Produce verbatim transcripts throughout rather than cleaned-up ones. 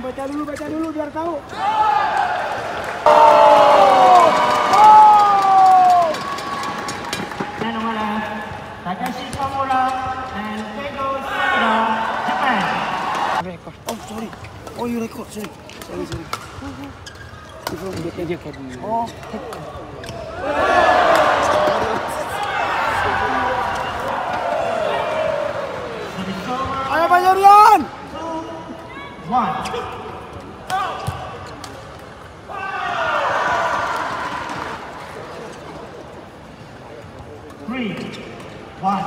Baca dulu, baca dulu biar tahu. Oh, sorry. Oh, you record. Sorry. Sorry, sorry. Oh. Ayo, Pak Yurian. One. Three, one.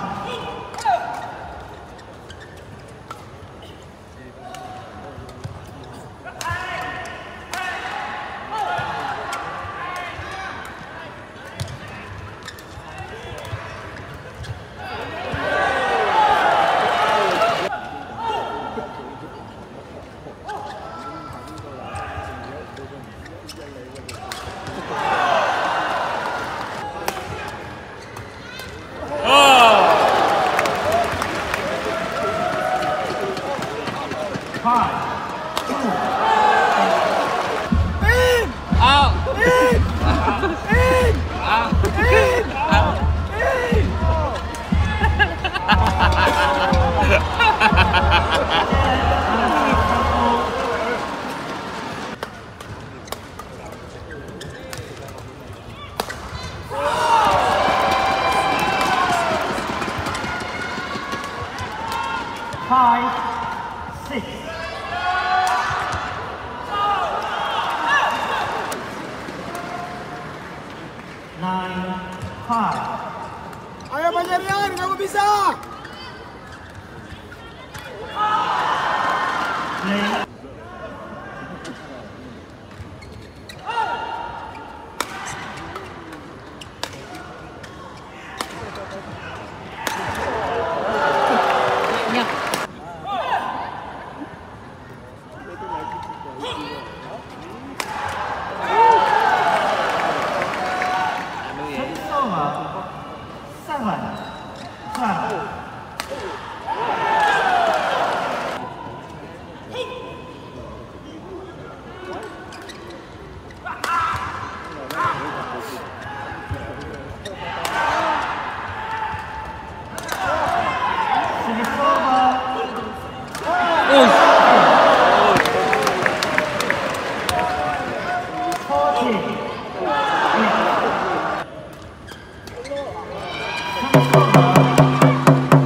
Five, six. Nine, five. Ayo Bajarian, kamu bisa! Play. Come on.